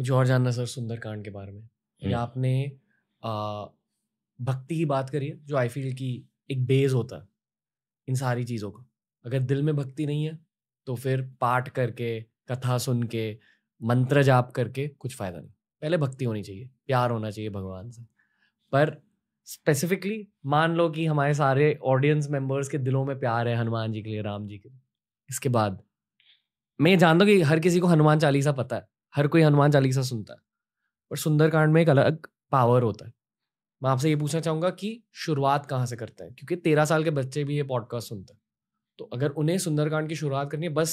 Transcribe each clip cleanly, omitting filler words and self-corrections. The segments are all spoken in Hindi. मुझे और जानना सर सुंदरकांड के बारे में। या आपने भक्ति की बात करी है जो आई फील की एक बेस होता है इन सारी चीज़ों का। अगर दिल में भक्ति नहीं है तो फिर पाठ करके, कथा सुन के, मंत्र जाप करके कुछ फ़ायदा नहीं। पहले भक्ति होनी चाहिए, प्यार होना चाहिए भगवान से। पर स्पेसिफिकली मान लो कि हमारे सारे ऑडियंस मेंबर्स के दिलों में प्यार है हनुमान जी के लिए, राम जी के लिए। इसके बाद मैं जानता हूँ कि हर किसी को हनुमान चालीसा पता है, हर कोई हनुमान चालीसा सुनता है, पर सुंदरकांड में एक अलग पावर होता है। मैं आपसे ये पूछना चाहूँगा कि शुरुआत कहाँ से करते हैं, क्योंकि 13 साल के बच्चे भी ये पॉडकास्ट सुनते हैं। तो अगर उन्हें सुंदरकांड की शुरुआत करनी है, बस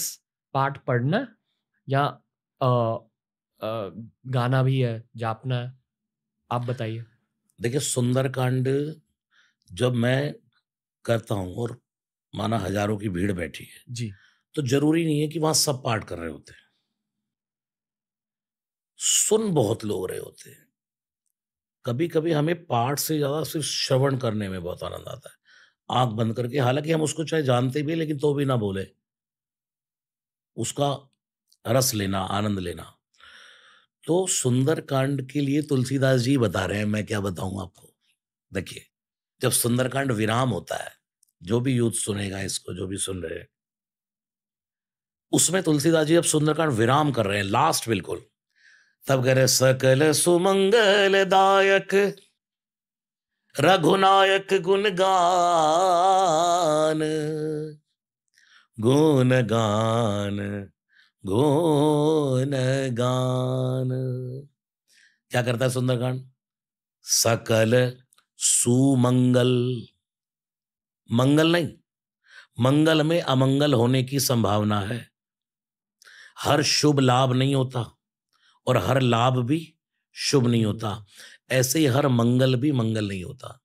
पाठ पढ़ना या गाना भी है, जापना है, आप बताइए। देखिए, सुंदरकांड जब मैं करता हूँ और माना हजारों की भीड़ बैठी है जी, तो जरूरी नहीं है कि वहां सब पाठ कर रहे होते हैं, सुन बहुत लोग रहे होते हैं। कभी कभी हमें पाठ से ज्यादा सिर्फ श्रवण करने में बहुत आनंद आता है, आंख बंद करके। हालांकि हम उसको चाहे जानते भी, लेकिन तो भी ना बोले, उसका रस लेना, आनंद लेना। तो सुंदरकांड के लिए तुलसीदास जी बता रहे हैं, मैं क्या बताऊं आपको। देखिए, जब सुंदरकांड विराम होता है, जो भी यूथ सुनेगा इसको, जो भी सुन रहे हैं, उसमें तुलसीदास जी जब सुंदरकांड विराम कर रहे हैं, लास्ट बिल्कुल, तब कह रहे सकल सुमंगल दायक रघुनायक गुणगान गुणगान गुणगान। क्या करता है सुंदरकांड? सकल सुमंगल, मंगल नहीं, मंगल में अमंगल होने की संभावना है। हर शुभ लाभ नहीं होता और हर लाभ भी शुभ नहीं होता, ऐसे ही हर मंगल भी मंगल नहीं होता।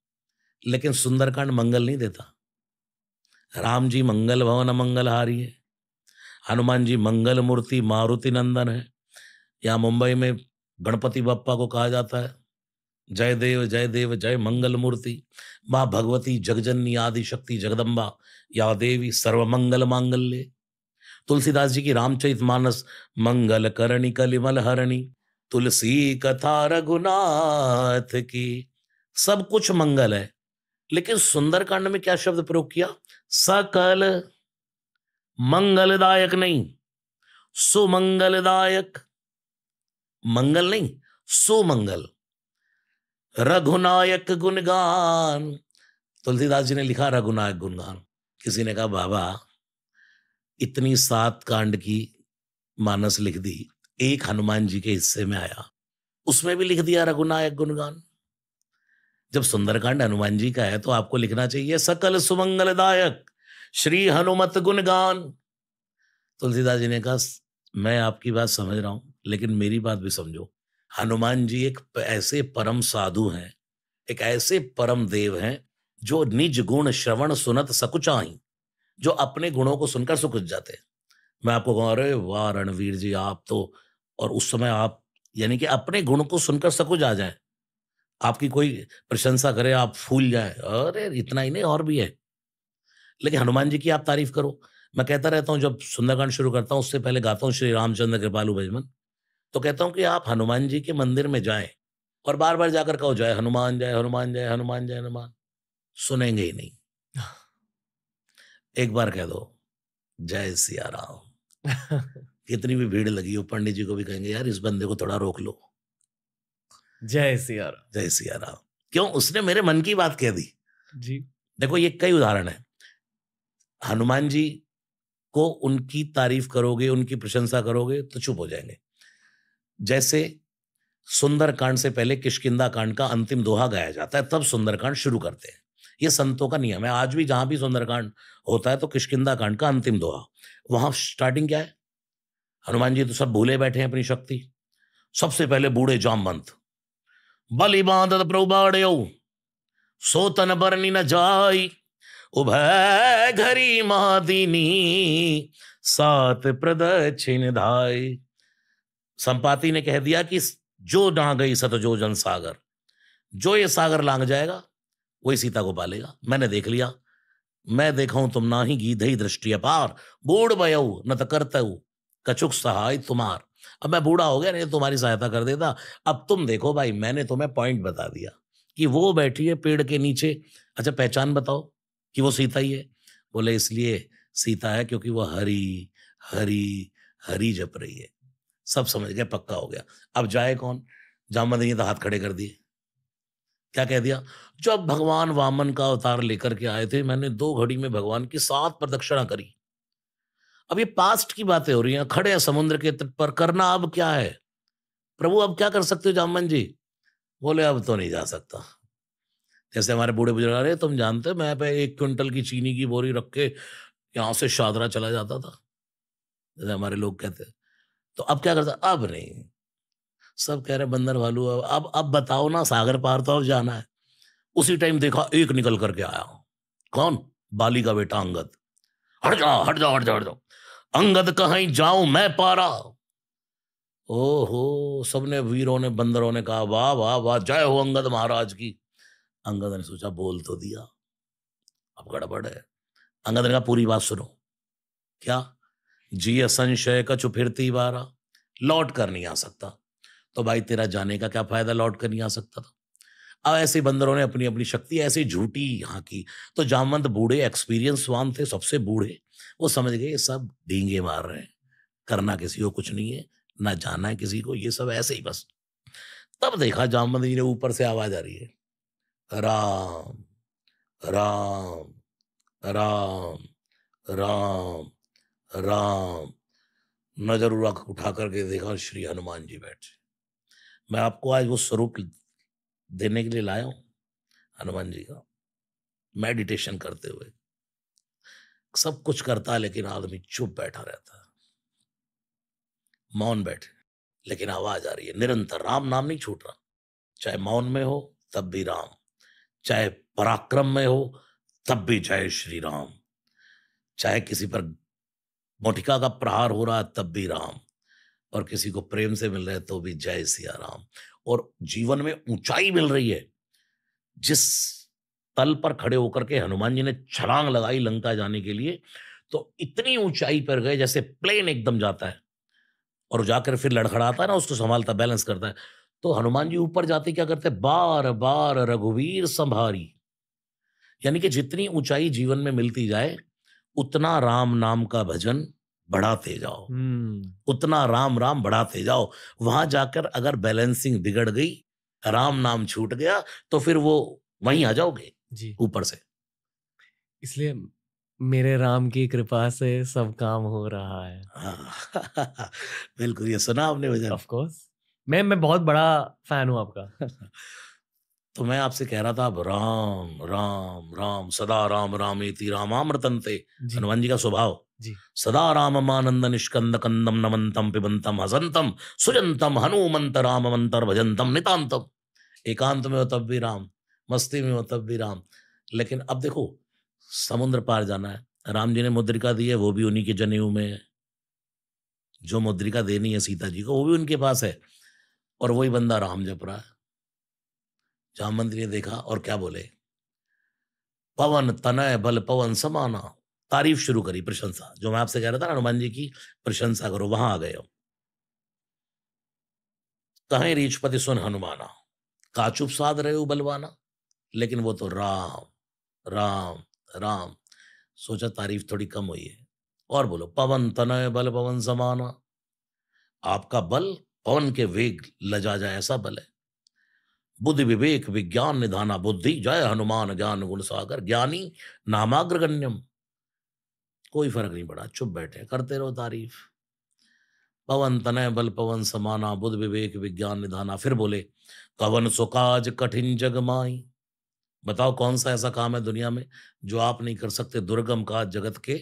लेकिन सुंदरकांड मंगल नहीं देता। राम जी मंगल भवन मंगलहारी है, हनुमान जी मंगल मूर्ति मारुति नंदन है, या मुंबई में गणपति बप्पा को कहा जाता है जय देव जय देव जय मंगल मूर्ति। माँ भगवती जगजननी आदि शक्ति जगदम्बा या देवी सर्वमंगल मांगल्य। तुलसीदास जी की रामचरितमानस मंगल करणी कलिमल हरणी, तुलसी कथा रघुनाथ की, सब कुछ मंगल है। लेकिन सुंदरकांड में क्या शब्द प्रयोग किया? सकल मंगलदायक नहीं, सुमंगलदायक, मंगल नहीं, सुमंगल, रघुनायक गुणगान। तुलसीदास जी ने लिखा रघुनायक गुणगान। किसी ने कहा बाबा इतनी 7 कांड की मानस लिख दी, एक हनुमान जी के हिस्से में आया, उसमें भी लिख दिया रघुनायक गुणगान। जब सुंदरकांड हनुमान जी का है तो आपको लिखना चाहिए सकल सुमंगलदायक श्री हनुमत गुणगान। तुलसीदास जी ने कहा मैं आपकी बात समझ रहा हूँ, लेकिन मेरी बात भी समझो। हनुमान जी एक ऐसे परम साधु हैं, एक ऐसे परम देव हैं जो निज गुण श्रवण सुनत सकुचाई, जो अपने गुणों को सुनकर सुकुच जाते हैं। मैं आपको कह रहे वाह रणवीर जी आप तो, और उस समय आप यानी कि अपने गुण को सुनकर सकुच आ जाए, आपकी कोई प्रशंसा करे आप फूल जाए, अरे इतना ही नहीं और भी है। लेकिन हनुमान जी की आप तारीफ करो। मैं कहता रहता हूँ जब सुंदरकांड शुरू करता हूँ उससे पहले गाता हूँ श्री रामचंद्र कृपालु भजमन, तो कहता हूँ कि आप हनुमान जी के मंदिर में जाएं और बार बार जाकर कहो जय हनुमान जय हनुमान जय हनुमान जय हनुमान। सुनेंगे ही नहीं, एक बार कह दो जय सिया राम। कितनी भी भीड़ लगी हो, पंडित जी को भी कहेंगे यार इस बंदे को थोड़ा रोक लो, जय सिया राम जय सिया राम। क्यों? उसने मेरे मन की बात कह दी जी। देखो ये कई उदाहरण है। हनुमान जी को उनकी तारीफ करोगे, उनकी प्रशंसा करोगे तो चुप हो जाएंगे। जैसे सुंदरकांड से पहले किष्किंधा कांड का अंतिम दोहा गाया जाता है, तब सुंदरकांड शुरू करते हैं। ये संतों का नियम है। आज भी जहां भी सुंदरकांड होता है तो किष्किंधा कांड का अंतिम दोहा, वहां स्टार्टिंग क्या है? हनुमान जी तो सब भूले बैठे हैं अपनी शक्ति। सबसे पहले बूढ़े जामवंत बलि बांधत प्रभु बाड़्यो सोतन बरनी न जाई उभय घरी मादिनी 7 प्रदक्षिण धाई। संपाती ने कह दिया कि जो ना गई सतजो जन सागर, जो ये सागर लांग जाएगा वही सीता को पालेगा। मैंने देख लिया, मैं देखा तुम ना ही गीधई दृष्टि अपार बूढ़ बयऊ न त करतऊ कछुक सहाय तुम्हार। अब मैं बूढ़ा हो गया, नहीं तुम्हारी सहायता कर देता। अब तुम देखो भाई, मैंने तुम्हें पॉइंट बता दिया कि वो बैठी है पेड़ के नीचे। अच्छा पहचान बताओ कि वो सीता ही है। बोले इसलिए सीता है क्योंकि वो हरी हरी हरी जप रही है। सब समझ गए, पक्का हो गया। अब जाए कौन? जामवंत ने तो हाथ खड़े कर दिए। क्या कह दिया? जब भगवान वामन का अवतार लेकर के आए थे, मैंने 2 घड़ी में भगवान की 7 प्रदक्षिणा करी। अब ये पास्ट की बातें हो रही हैं, खड़े हैं समुद्र के तट पर, करना अब क्या है प्रभु, अब क्या कर सकते हो जामवंत जी? बोले अब तो नहीं जा सकता। जैसे हमारे बूढ़े बुजुर्ग, अरे तुम जानते हो मैं 1 क्विंटल की चीनी की बोरी रख के यहाँ से शादरा चला जाता था, जैसे हमारे लोग कहते। तो अब क्या करता? अब नहीं। सब कह रहे बंदर भालू, अब बताओ ना, सागर पार तो अब जाना है। उसी टाइम देखा एक निकल करके आया। कौन? बाली का बेटा अंगद। हट जाओ हट जाओ हट जाओ हट जाओ, अंगद कहीं जाऊं मैं पारा। ओहो, सबने वीरों ने बंदरों ने कहा वाह वाह वाह, जय हो अंगद महाराज की। अंगद ने सोचा बोल तो दिया, अब गड़बड़ है। अंगद ने कहा पूरी बात सुनो। क्या? जिय संशय कछु फिरती बारा, लौट कर नहीं आ सकता। तो भाई तेरा जाने का क्या फायदा, लौट कर नहीं आ सकता था। अब ऐसे बंदरों ने अपनी अपनी शक्ति ऐसी झूठी यहाँ की। तो जामवंत बूढ़े एक्सपीरियंसवान थे, सबसे बूढ़े, वो समझ गए सब डींगे मार रहे हैं, करना किसी को कुछ नहीं है, ना जाना है किसी को, ये सब ऐसे ही बस। तब देखा जामवंत जी ने ऊपर से आवाज आ रही है, राम राम राम राम राम। नजर उठा करके देखा, श्री हनुमान जी बैठे। मैं आपको आज वो स्वरूप देने के लिए लाया हूं हनुमान जी का, मेडिटेशन करते हुए। सब कुछ करता है लेकिन आदमी चुप बैठा रहता है, मौन बैठे, लेकिन आवाज आ रही है निरंतर, राम नाम नहीं छूट रहा। चाहे मौन में हो तब भी राम, चाहे पराक्रम में हो तब भी जय श्री राम, चाहे किसी पर मोटिका का प्रहार हो रहा है तब भी राम, और किसी को प्रेम से मिल रहा है तो भी जय सिया राम। और जीवन में ऊंचाई मिल रही है, जिस तल पर खड़े होकर के हनुमान जी ने छलांग लगाई लंका जाने के लिए, तो इतनी ऊंचाई पर गए जैसे प्लेन एकदम जाता है और जाकर फिर लड़खड़ाता है ना, उसको संभालता, बैलेंस करता है। तो हनुमान जी ऊपर जाते क्या करते? बार बार रघुवीर संभारी, यानी कि जितनी ऊंचाई जीवन में मिलती जाए उतना राम नाम का भजन बढ़ाते जाओ, उतना राम राम बढ़ाते जाओ। वहां जाकर अगर बैलेंसिंग बिगड़ गई, राम नाम छूट गया, तो फिर वो वहीं आ जाओगे ऊपर से। इसलिए मेरे राम की कृपा से सब काम हो रहा है। हाँ। बिल्कुल, ये सुना आपने भजन? ऑफ कोर्स, मैं बहुत बड़ा फैन हूँ आपका। तो मैं आपसे कह रहा था, अब राम राम राम सदा राम राम एति रामामृतंते, हनुमान जी का स्वभाव जी। सदा राम मानंद निष्कंद कंदम नमंतम पिबंतम हसंतम सुजंतम हनुमंत राम मंतर भजंतम नितांतम। एकांत में हो तब भी राम, मस्ती में हो तब भी राम। लेकिन अब देखो समुद्र पार जाना है, राम जी ने मुद्रिका दी है, वो भी उन्हीं के जनेऊ में है। जो मुद्रिका देनी है सीता जी को वो भी उनके पास है, और वही बंदा राम जप रहा है। जामवंत ने देखा और क्या बोले, पवन तनय बल पवन समाना। तारीफ शुरू करी, प्रशंसा। जो मैं आपसे कह रहा था हनुमान जी की प्रशंसा करो, वहां आ गए हो। कहें रीछपति सुन हनुमाना, काचुप साध रहे हो बलवाना। लेकिन वो तो राम राम राम, सोचा तारीफ थोड़ी कम हुई है। और बोलो, पवन तनय बल पवन समाना, आपका बल पवन के वेग लजा जाए ऐसा बल है। बुद्धि विवेक विज्ञान निधाना बुद्धि, जय हनुमान ज्ञान गुण सागर, ज्ञानी नामाग्रगण्यम। कोई फर्क नहीं पड़ा, चुप बैठे, करते रहो तारीफ। पवन तनय बल पवन समाना, बुद्धि विवेक विज्ञान निधाना। फिर बोले, कवन सुकाज कठिन जग माई। बताओ कौन सा ऐसा काम है दुनिया में जो आप नहीं कर सकते, दुर्गम काज जगत के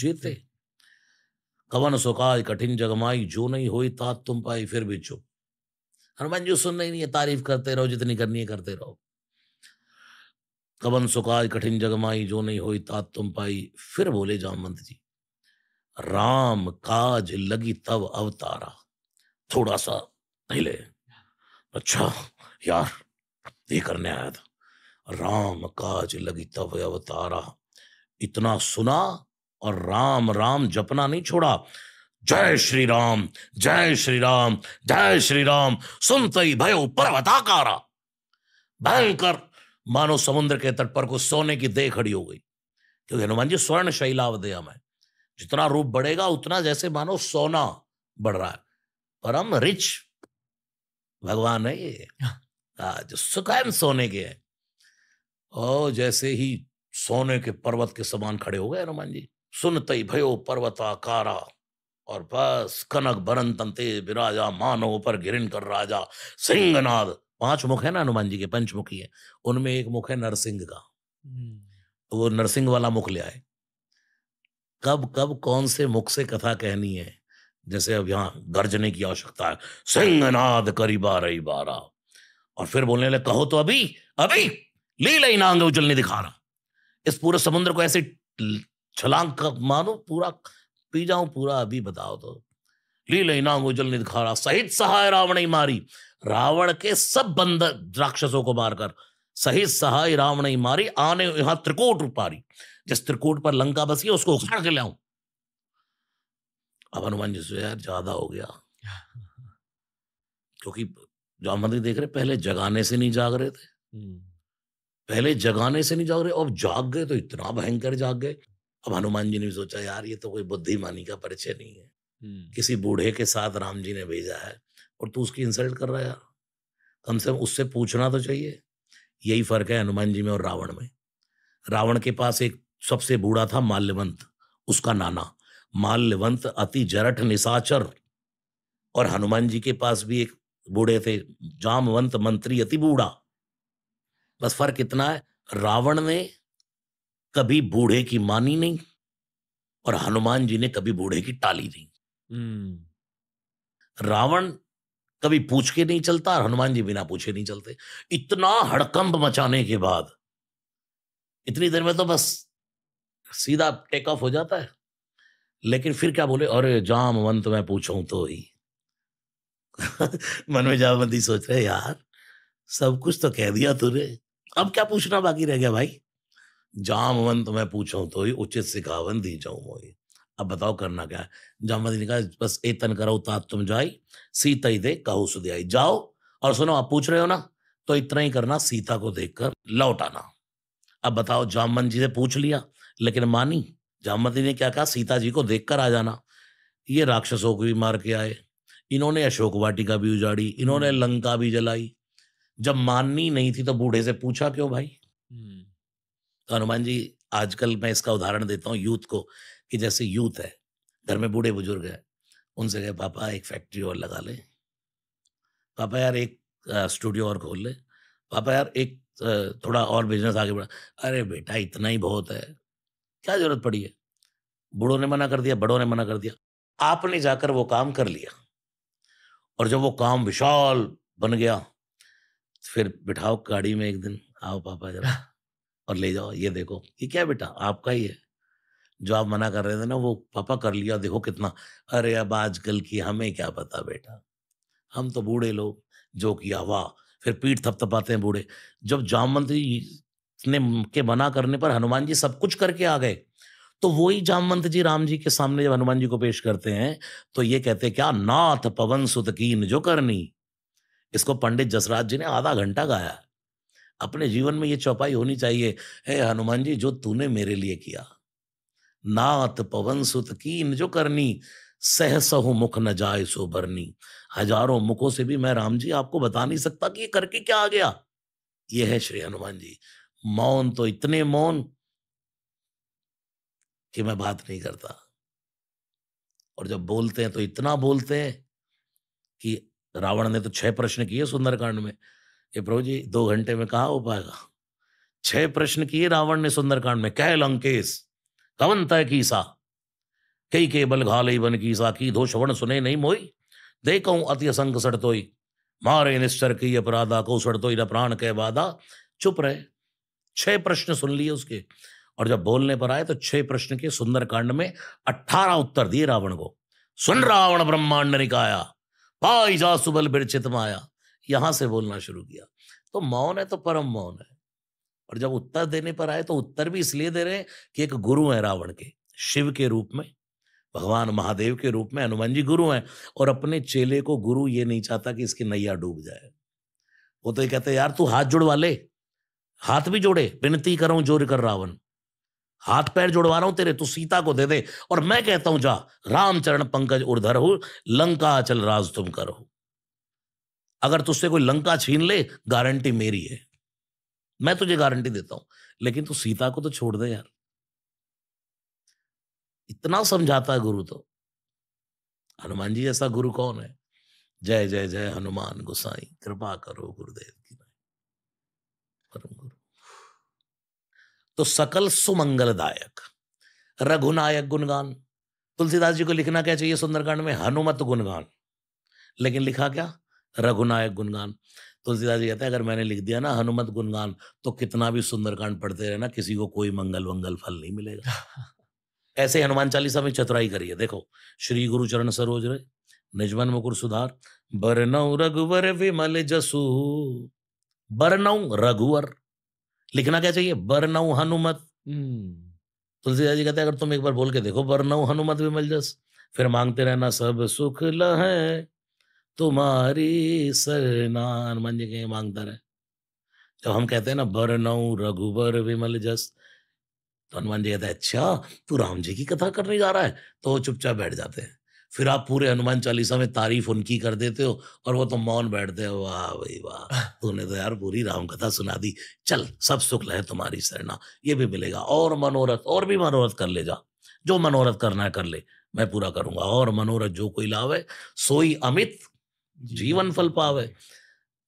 जीते। कवन सुकाज कठिन जग माई, जो नहीं हुई तात तुम पाई। फिर भी चुप, हनुमान जी सुनना ही नहीं है, तारीफ करते रहो, जितनी करनी है करते रहो। कवन सुकाज कठिन जगमाई, जो नहीं होई तात तुम पाई। फिर बोले जामवंत जी, राम काज लगी तब अवतारा। थोड़ा सा हिले, अच्छा यार ये करने आया था। राम काज लगी तब अवतारा, इतना सुना और राम राम जपना नहीं छोड़ा। जय श्री राम, जय श्री राम, जय श्री राम। सुनते ही भयो पर्वताकारा, भयंकर मानो समुद्र के तट पर कुछ सोने की देह खड़ी हो गई। क्योंकि हनुमान जी स्वर्ण शैलावदेह में जितना रूप बढ़ेगा उतना जैसे मानो सोना बढ़ रहा है। पर हम रिच भगवान है ये, जो सुखैन सोने के हैं। ओ जैसे ही सोने के पर्वत के समान खड़े हो गए हनुमान जी। सुनते ही भयो पर्वताकारा, और बस कनक बरन तंते विराजा, मानो ऊपर गिरिन कर राजा सिंहनाद। पांच मुख है ना हनुमान जी के, पंचमुखी है, उनमें एक मुख है नरसिंह का। तो वो नरसिंह वाला मुख ले आए। कब कब कौन से मुख से कथा कहनी है, जैसे अब यहाँ गर्जने की आवश्यकता है, सिंहनाद करीबा रही बारा। और फिर बोलने लगे, कहो तो अभी अभी लीला ही नांग उजल नहीं दिखा रहा। इस पूरे समुद्र को ऐसे छलांग मानो पूरा पी जाऊं पूरा, अभी बताओ तो। लीला नांग उजल नहीं दिखा रहा, सहित सहाय रावण ही मारी। रावण के सब बंदर राक्षसों को मारकर सहित सहाय रावण ही मारी। आने यहां त्रिकूट पारी, जिस त्रिकूट पर लंका बसी है उसको उखाड़ के ले आऊं। अब हनुमान जी से यार ज्यादा हो गया, क्योंकि जामवंत जी देख रहे पहले जगाने से नहीं जाग रहे थे, पहले जगाने से नहीं जाग रहे, अब जाग गए तो इतना भयंकर जाग गए। अब हनुमान जी ने भी सोचा यार ये तो कोई बुद्धिमानी का परिचय नहीं है, किसी बूढ़े के साथ राम जी ने भेजा है और तू उसकी इंसल्ट कर रहा है यार, कम से कम उससे पूछना तो चाहिए। यही फर्क है हनुमान जी में और रावण में। रावण के पास एक सबसे बूढ़ा था माल्यवंत, उसका नाना माल्यवंत अति जरठ निशाचर। और हनुमान जी के पास भी एक बूढ़े थे जामवंत मंत्री अति बूढ़ा। बस फर्क इतना है, रावण ने कभी बूढ़े की मानी नहीं और हनुमान जी ने कभी बूढ़े की टाली नहीं। रावण कभी पूछ के नहीं चलता और हनुमान जी बिना पूछे नहीं चलते। इतना हड़कंप मचाने के बाद इतनी देर में तो बस सीधा टेक ऑफ हो जाता है। लेकिन फिर क्या बोले, अरे जामवंत मैं पूछूं तो ही मन में जामवंत ही सोच रहे यार सब कुछ तो कह दिया तूने, अब क्या पूछना बाकी रह गया भाई। जामवंत मैं पूछूं तो ही उचित सिखावन दी जाऊं मोहि। अब बताओ करना क्या है। जामवंत ने कहा बस एतन करो तात तुम जाई, सीता ही दे कहु सुध्याई। जाओ और सुनो, आप पूछ रहे हो ना तो इतना ही करना, सीता को देखकर लौट आना। अब बताओ जामवंत जी से पूछ लिया लेकिन मानी। जामवंत जी ने क्या कहा, सीता जी को देखकर आ जाना। ये राक्षसों को भी मार के आए, इन्होंने अशोक वाटिका भी उजाड़ी, इन्होंने लंका भी जलाई। जब माननी नहीं थी तो बूढ़े से पूछा क्यों भाई। तो हनुमान जी, आजकल मैं इसका उदाहरण देता हूँ यूथ को, कि जैसे यूथ है घर में बूढ़े बुजुर्ग है, उनसे कहे पापा एक फैक्ट्री और लगा ले, पापा यार एक स्टूडियो और खोल ले, पापा यार एक थोड़ा और बिजनेस आगे बढ़ा। अरे बेटा इतना ही बहुत है, क्या जरूरत पड़ी है। बूढ़ों ने मना कर दिया, बड़ों ने मना कर दिया, आपने जाकर वो काम कर लिया। और जब वो काम विशाल बन गया, फिर बिठाओ गाड़ी में एक दिन, आओ पापा जरा और ले जाओ, ये देखो ये क्या बेटा आपका ही है, जो आप मना कर रहे थे ना वो पापा कर लिया, देखो कितना। अरे अब आजकल की हमें क्या पता बेटा, हम तो बूढ़े लोग, जो किया वाह। फिर पीठ थपथपाते हैं बूढ़े। जब जामवंत जी ने के मना करने पर हनुमान जी सब कुछ करके आ गए, तो वही जामवंत जी राम जी के सामने जब हनुमान जी को पेश करते हैं तो ये कहते हैं क्या नाथ पवन सुत कीन जो करनी। इसको पंडित जसराज जी ने आधा घंटा गाया। अपने जीवन में ये चौपाई होनी चाहिए, हे हनुमान जी जो तूने मेरे लिए किया, नाथ पवन सुत कीन जो करनी, सहसहु मुख न जाय सो भरनी। हजारों मुखों से भी मैं राम जी आपको बता नहीं सकता कि ये करके क्या आ गया। ये है श्री हनुमान जी। मौन तो इतने मौन कि मैं बात नहीं करता, और जब बोलते हैं तो इतना बोलते हैं कि रावण ने तो 6 प्रश्न किए सुंदरकांड में। ये प्रभु जी 2 घंटे में कहाँ हो पाएगा। 6 प्रश्न किए रावण ने सुंदरकांड में। कह लंकेश कवन तय कीसा, कई के बल घालई बन कीसा, की धो श्रवण सुने नहीं मोई, देखूं अति असंग सड़तोई, मारे निश्चर की अपराधा, को सड़तोई न प्राण कह बाधा। चुप रहे, 6 प्रश्न सुन लिए उसके, और जब बोलने पर आए तो 6 प्रश्न के सुंदरकांड में 18 उत्तर दिए रावण को। सुन रावण ब्रह्मांड निकाया, पाई जा सुबल बिरचित माया। यहां से बोलना शुरू किया। तो मौन है तो परम मौन है। और जब उत्तर देने पर आए तो उत्तर भी इसलिए दे रहे हैं कि एक गुरु है रावण के, शिव के रूप में। भगवान महादेव के रूप में हनुमान जी गुरु हैं, और अपने चेले को गुरु ये नहीं चाहता कि इसकी नैया डूब जाए। वो तो ये कहते यार तू हाथ जुड़वा ले, हाथ भी जोड़े, विनती करूं जोर कर रावण, हाथ पैर जुड़वा रहा हूं तेरे, तू सीता को दे दे, और मैं कहता हूं जा रामचरण पंकज उर्धर हो, लंका अचल राज तुम करो। अगर तुझसे कोई लंका छीन ले गारंटी मेरी है, मैं तुझे गारंटी देता हूं, लेकिन तू सीता को तो छोड़ दे यार। इतना समझाता है गुरु। तो हनुमान जी जैसा गुरु कौन है? जय जय जय हनुमान गोसाई, कृपा करो गुरुदेव की परम गुरु। तो सकल सुमंगलदायक रघुनायक गुणगान। तुलसीदास जी को लिखना क्या चाहिए सुंदरकांड में? हनुमत गुणगान, लेकिन लिखा क्या? रघुनायक गुणगान। तुलसीदास जी कहते हैं अगर मैंने लिख दिया ना हनुमत गुणगान, तो कितना भी सुंदरकांड पढ़ते रहना, किसी को कोई मंगल वंगल फल नहीं मिलेगा। ऐसे हनुमान चालीसा में चतुराई करिए। देखो, श्री गुरु चरण सरोज रे निजमन मुकुर सुधार, बरनऊ रघुवर विमल जसु। बरनऊ रघुवर, लिखना क्या चाहिए? बरनऊ हनुमत। तुलसीदास जी कहते हैं अगर तुम एक बार बोल के देखो बरनऊ हनुमत विमल जस, फिर मांगते रहना सब सुख लहै तुम्हारी सरना। हनुमान जी के मांगता रहे। जब हम कहते हैं ना बरनऊ रघुवर विमल जस, तो हनुमान जी कहते हैं अच्छा तू राम जी की कथा करने जा रहा है, तो वो चुपचाप बैठ जाते हैं। फिर आप पूरे हनुमान चालीसा में तारीफ उनकी कर देते हो, और वो तो मौन बैठते हो। वाह भाई वाह, तूने तो यार पूरी राम कथा सुना दी, चल सब सुख लहे तुम्हारी शरणा, ये भी मिलेगा, और मनोरथ, और भी मनोरथ कर ले जा, जो मनोरथ करना है कर ले, मैं पूरा करूंगा। और मनोरथ जो कोई लावे सोई अमित जीवन फल पावे।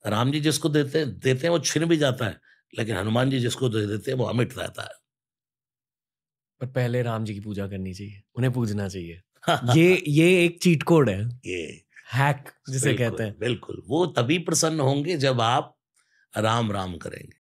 राम जी जिसको देते हैं वो छिन भी जाता है, लेकिन हनुमान जी जिसको दे देते हैं वो अमित रहता है। पर पहले राम जी की पूजा करनी चाहिए, उन्हें पूजना चाहिए। ये एक चीट कोड है, ये हैक जिसे कहते हैं। बिल्कुल, वो तभी प्रसन्न होंगे जब आप राम राम करेंगे।